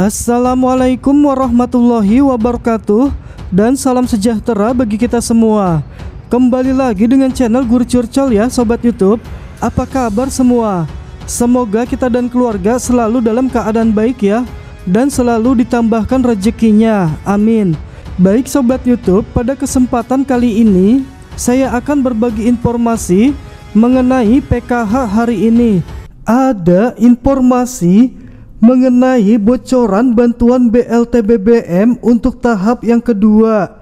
Assalamualaikum warahmatullahi wabarakatuh dan salam sejahtera bagi kita semua. Kembali lagi dengan channel Guru Curcol ya sobat YouTube. Apa kabar semua? Semoga kita dan keluarga selalu dalam keadaan baik ya, dan selalu ditambahkan rezekinya. Amin. Baik sobat YouTube, pada kesempatan kali ini saya akan berbagi informasi mengenai PKH hari ini. Ada informasi mengenai bocoran bantuan BLT BBM untuk tahap yang kedua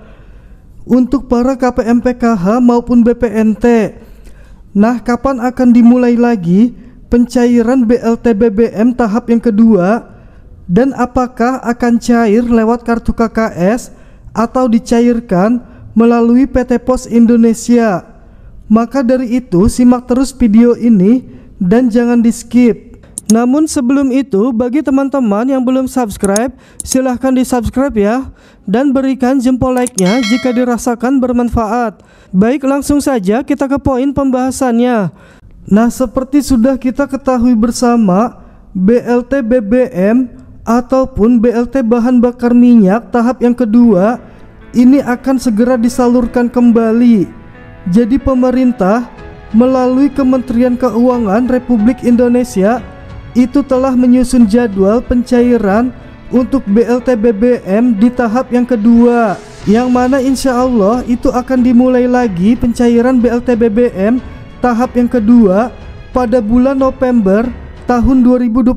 untuk para KPM PKH maupun BPNT. Nah, kapan akan dimulai lagi pencairan BLT BBM tahap yang kedua, dan apakah akan cair lewat kartu KKS atau dicairkan melalui PT POS Indonesia? Maka dari itu simak terus video ini dan jangan di skip. Namun sebelum itu, bagi teman-teman yang belum subscribe, silahkan di subscribe ya, dan berikan jempol like-nya jika dirasakan bermanfaat. Baik, langsung saja kita ke poin pembahasannya. Nah, seperti sudah kita ketahui bersama, BLT BBM ataupun BLT bahan bakar minyak tahap yang kedua ini akan segera disalurkan kembali. Jadi pemerintah melalui Kementerian Keuangan Republik Indonesia itu telah menyusun jadwal pencairan untuk BLT BBM di tahap yang kedua, yang mana insya Allah itu akan dimulai lagi pencairan BLT BBM tahap yang kedua pada bulan November tahun 2022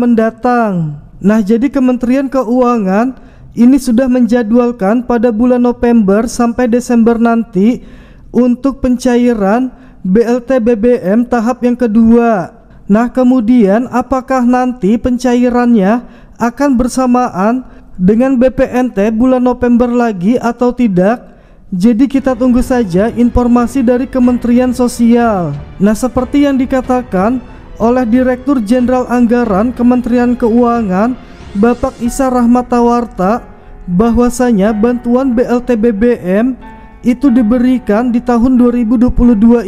mendatang. Nah, jadi Kementerian Keuangan ini sudah menjadwalkan pada bulan November sampai Desember nanti untuk pencairan BLT BBM tahap yang kedua. Nah, kemudian apakah nanti pencairannya akan bersamaan dengan BPNT bulan November lagi atau tidak? Jadi kita tunggu saja informasi dari Kementerian Sosial. Nah, seperti yang dikatakan oleh Direktur Jenderal Anggaran Kementerian Keuangan Bapak Isa Rahmatawarta, bahwasanya bantuan BLT BBM itu diberikan di tahun 2022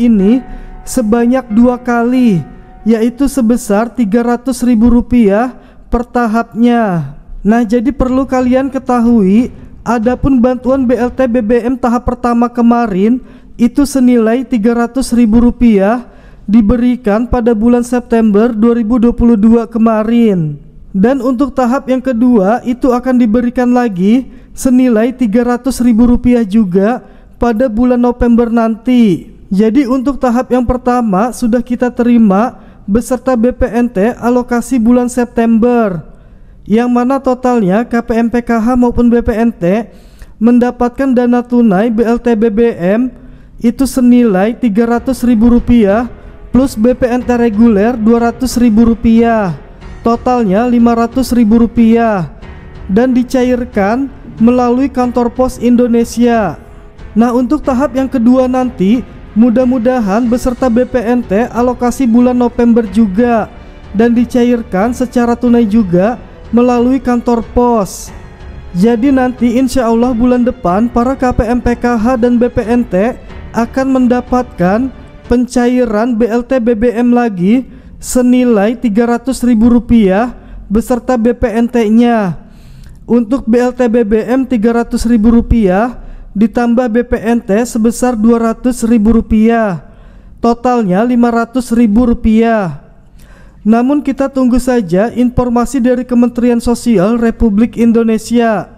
ini sebanyak 2 kali, yaitu sebesar Rp300.000 per tahapnya. Nah, jadi perlu kalian ketahui, adapun bantuan BLT BBM tahap pertama kemarin itu senilai Rp300.000 diberikan pada bulan September 2022 kemarin. Dan untuk tahap yang kedua itu akan diberikan lagi senilai Rp300.000 juga pada bulan November nanti. Jadi untuk tahap yang pertama sudah kita terima beserta BPNT alokasi bulan September, yang mana totalnya KPM PKH maupun BPNT mendapatkan dana tunai BLT BBM itu senilai Rp300.000 plus BPNT reguler Rp200.000, totalnya Rp500.000, dan dicairkan melalui kantor pos Indonesia. Nah, untuk tahap yang kedua nanti mudah-mudahan beserta BPNT alokasi bulan November juga, dan dicairkan secara tunai juga melalui kantor pos. Jadi nanti insya Allah bulan depan para KPM PKH dan BPNT akan mendapatkan pencairan BLT BBM lagi senilai Rp300.000 beserta BPNT-nya. Untuk BLT BBM Rp300.000 ditambah BPNT sebesar Rp200.000, totalnya Rp500.000. Namun kita tunggu saja informasi dari Kementerian Sosial Republik Indonesia.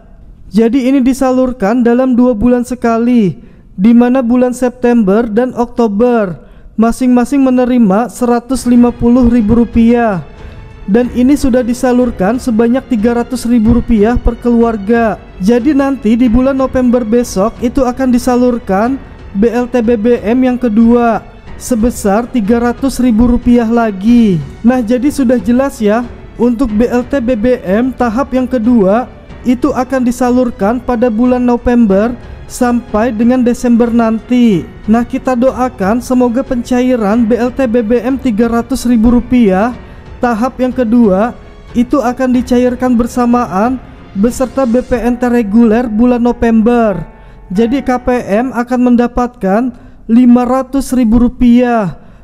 Jadi ini disalurkan dalam 2 bulan sekali, di mana bulan September dan Oktober masing-masing menerima Rp150.000, dan ini sudah disalurkan sebanyak Rp300.000 per keluarga. Jadi nanti di bulan November besok itu akan disalurkan BLT BBM yang kedua sebesar Rp300.000 lagi. Nah, jadi sudah jelas ya, untuk BLT BBM tahap yang kedua itu akan disalurkan pada bulan November sampai dengan Desember nanti. Nah, kita doakan semoga pencairan BLT BBM Rp300.000 tahap yang kedua itu akan dicairkan bersamaan beserta BPNT reguler bulan November. Jadi KPM akan mendapatkan Rp500.000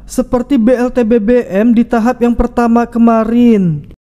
seperti BLT BBM di tahap yang pertama kemarin.